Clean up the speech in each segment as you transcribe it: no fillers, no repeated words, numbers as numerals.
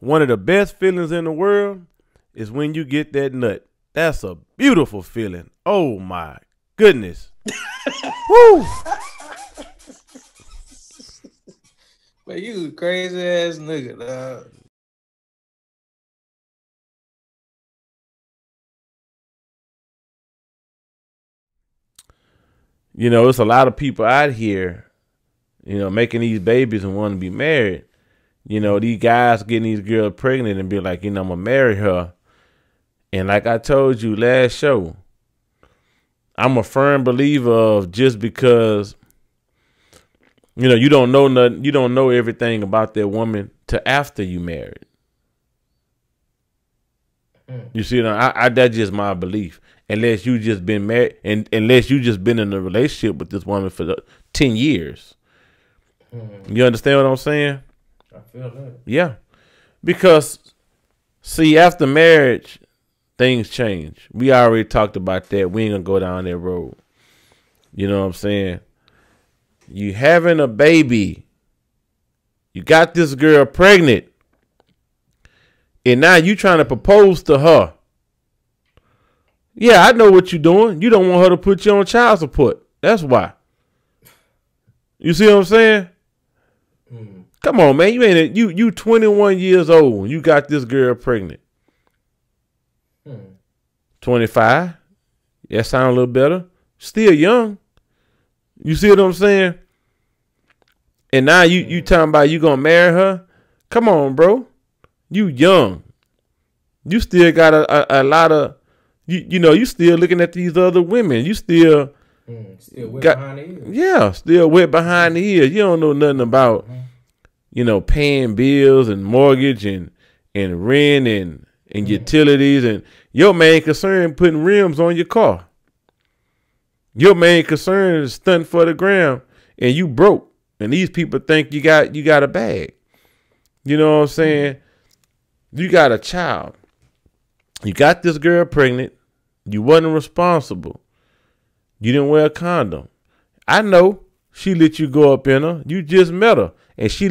One of the best feelings in the world is when you get that nut. That's a beautiful feeling. Oh my goodness. Woo! Man, you crazy ass nigga, dog. You know, it's a lot of people out here, you know, making these babies and wanting to be married. You know, these guys getting these girls pregnant and be like, you know, I'm gonna marry her. And like I told you last show, I'm a firm believer of just because, you know, you don't know nothing, you don't know everything about that woman till after you married. You see, that's just my belief. Unless you just been married, and unless you just been in a relationship with this woman for 10 years, you understand what I'm saying? I feel that. Yeah, because see, after marriage, things change. We already talked about that. We ain't gonna go down that road. You know what I'm saying? You having a baby. You got this girl pregnant, and now you trying to propose to her. Yeah, I know what you're doing. You don't want her to put you on child support. That's why. You see what I'm saying? Mm-hmm. Come on, man. You ain't you 21 years old when you got this girl pregnant. Mm-hmm. 25. That sound a little better. Still young. You see what I'm saying? And now you talking about you gonna marry her? Come on, bro. You young. You still got a lot of. You know, you still looking at these other women. You still, still wet behind the ears. Yeah, still wet behind the ears. You don't know nothing about, you know, paying bills and mortgage and rent and utilities. And your main concern putting rims on your car. Your main concern is stunting for the ground, and you broke. And these people think you got a bag. You know what I'm saying? You got a child. You got this girl pregnant. You wasn't responsible. You didn't wear a condom. I know she let you go up in her. You just met her, and she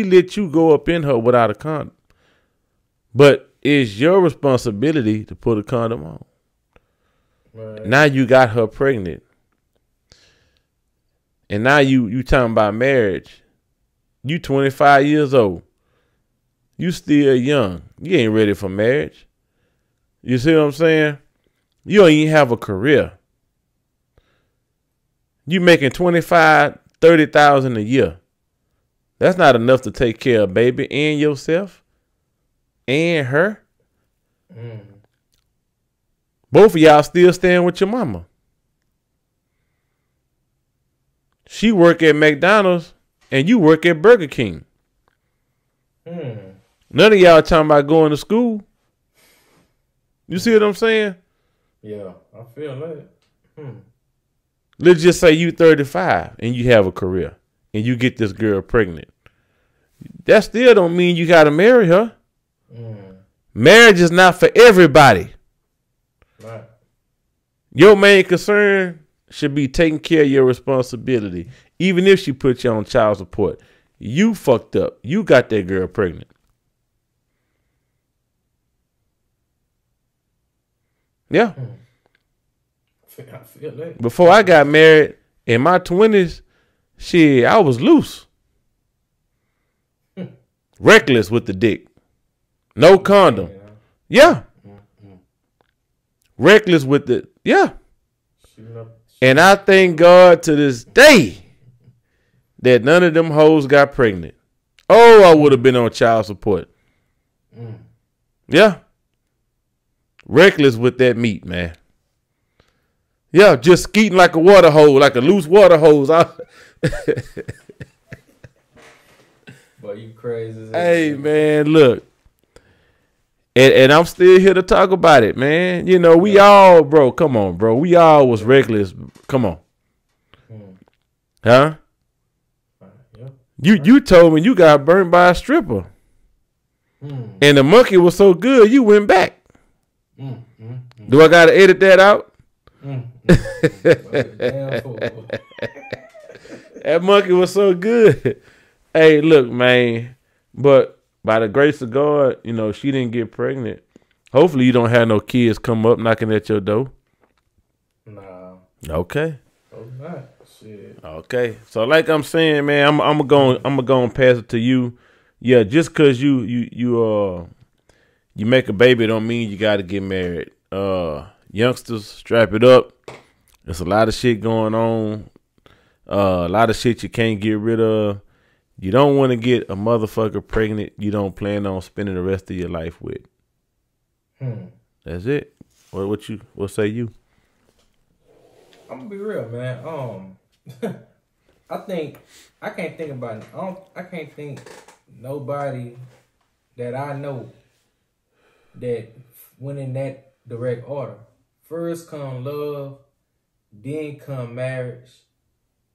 let you go up in her without a condom. But it's your responsibility to put a condom on. Right. Now you got her pregnant, and now you talking about marriage. You 25 years old. You still young. You ain't ready for marriage. You see what I'm saying? You don't even have a career. You making $25,000, $30,000 a year. That's not enough to take care of baby and yourself and her. Mm. Both of y'all still staying with your mama. She work at McDonald's and you work at Burger King. Mm. None of y'all talking about going to school. You see what I'm saying? Yeah, I feel that. Hmm. Let's just say you 35 and you have a career and you get this girl pregnant. That still don't mean you got to marry her. Mm. Marriage is not for everybody. Right. Your main concern should be taking care of your responsibility. Even if she put you on child support, you fucked up. You got that girl pregnant. Yeah. I feel that. Before I got married in my 20s, shit, I was loose. Reckless with the dick. No condom. Yeah. Reckless with the, yeah. And I thank God to this day that none of them hoes got pregnant. Oh, I would have been on child support. Yeah. Reckless with that meat, man. Yeah, just skeeting like a water hose, like a loose water hose. Boy, you crazy. Hey, man, look. And I'm still here to talk about it, man. You know, we all, bro, come on, bro. We all was reckless. Come on. Huh? You told me you got burned by a stripper. And the monkey was so good, you went back. Do I gotta edit that out? That monkey was so good. Hey, look, man. But by the grace of God, you know, she didn't get pregnant. Hopefully you don't have no kids come up knocking at your door. Nah. Okay. Not. Shit. Okay. So like I'm saying, man, I'm gonna pass it to you. Yeah, just cause you make a baby don't mean you gotta get married. Youngsters, strap it up. There's a lot of shit going on. A lot of shit you can't get rid of. You don't want to get a motherfucker pregnant you don't plan on spending the rest of your life with. Hmm. That's it. What say you? I'm gonna be real, man. I can't think nobody that I know that went in that direct order. First come love, then come marriage,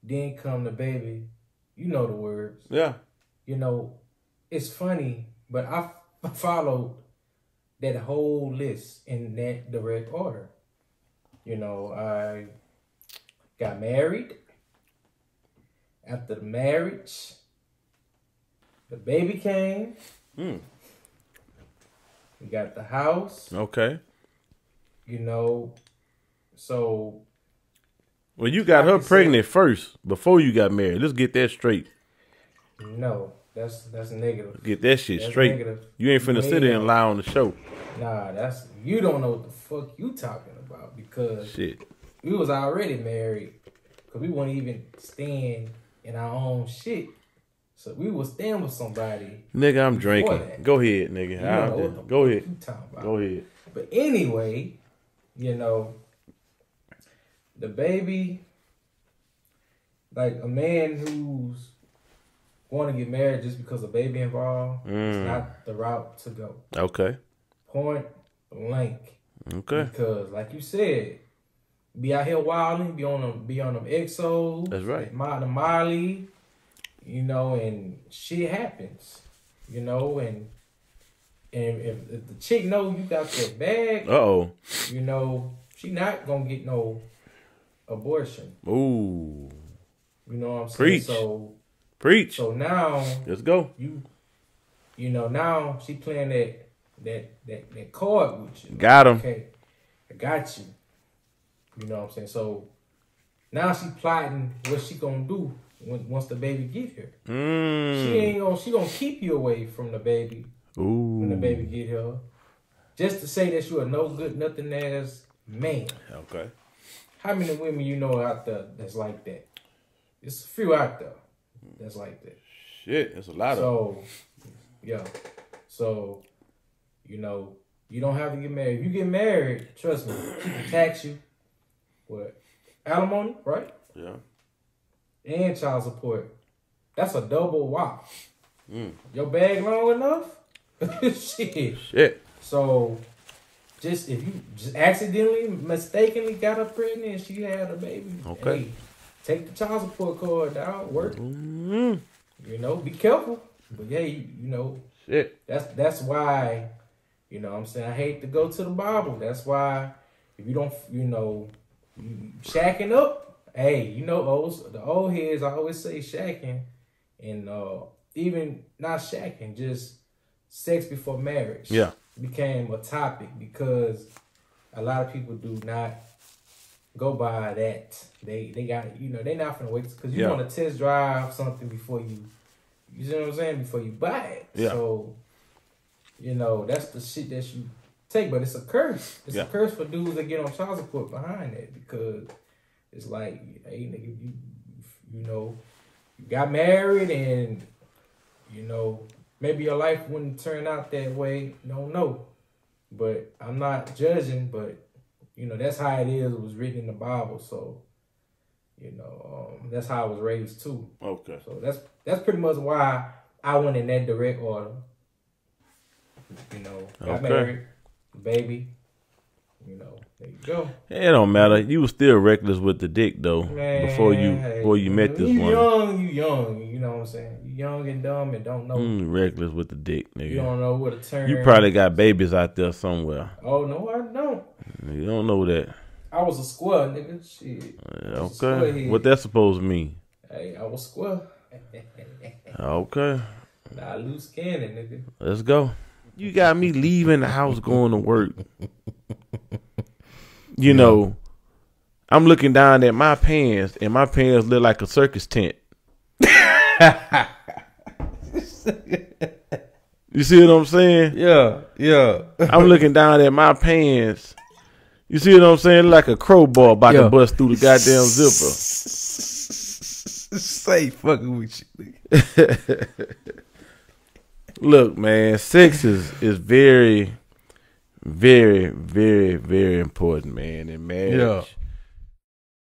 then come the baby. You know the words. Yeah. You know, it's funny, but I followed that whole list in that direct order. You know, I got married. After the marriage, the baby came. Mm. We got the house. Okay. You know, so... Well, you got her pregnant first before you got married. Let's get that straight. No, that's negative. Get that shit straight. Negative. You ain't finna sit there and lie on the show. Nah, that's you don't know what the fuck you talking about because shit, we was already married because we wouldn't even stand in our own shit. So we would stand with somebody. Nigga, I'm drinking. That. Go ahead, nigga. Go ahead. You talking about. Go ahead. But anyway, you know. The baby, like a man who's going to get married just because a baby involved, it's not the route to go. Okay. Point blank. Okay. Because, like you said, be out here wilding, be on them exos. That's right. The Miley, you know, and shit happens, you know, and if the chick know you got that bag, you know, she not gonna get no abortion. Ooh. You know what I'm saying? Preach. So now let's go. You know, now she playing that card with you. Got him. Okay. I got you. You know what I'm saying? So now she plotting what she gonna do once the baby get here. Mm. She gonna keep you away from the baby. Ooh. When the baby get here. Just to say that you are no good, nothing ass man. Okay. How many women you know out there that's like that? It's a few out there that's like that. Shit, it's a lot of them. So, yeah. So, you know, you don't have to get married. If you get married, trust me, she can tax you. What? Alimony, right? Yeah. And child support. That's a double whop. Mm. Your bag long enough? Shit. So... Just if you just accidentally, mistakenly got her pregnant and she had a baby. Okay. Hey, take the child support card out, work. Mm-hmm. You know, be careful. But yeah, you know. Shit. That's why, you know what I'm saying, I hate to go to the Bible. That's why if you don't, you know, you shacking up, hey, you know, the old heads I always say shacking and even not shacking, just sex before marriage. Yeah. Became a topic because a lot of people do not go by that. They got, you know, they not finna wait because you want to test drive something before you know what I'm saying, before you buy it. Yeah. So, you know, that's the shit that you take, but it's a curse. It's a curse for dudes that get on child support behind that because it's like, hey, nigga, you know, you got married and, you know, maybe your life wouldn't turn out that way. Don't know. But I'm not judging, but, you know, that's how it is. It was written in the Bible. So, you know, that's how I was raised, too. Okay. So that's pretty much why I went in that direct order. You know, got married, baby, you know, there you go. It don't matter. You were still reckless with the dick, though, man, before you met this one. You young. You know what I'm saying? You young and dumb and don't know. Reckless with the dick, nigga. You don't know where to turn. You probably got babies out there somewhere. Oh, no, I don't. You don't know that. I was a square, nigga. Shit. Okay. What that supposed to mean? Hey, I was square. Okay. Nah, loose cannon, nigga. Let's go. You got me leaving the house going to work. You know, I'm looking down at my pants, and my pants look like a circus tent. You see what I'm saying? Yeah, yeah. I'm looking down at my pants. You see what I'm saying? Like a crowbar about to bust through the goddamn zipper. Say fucking with you, nigga. Look, man, sex is very, very, very, very important, man, in marriage.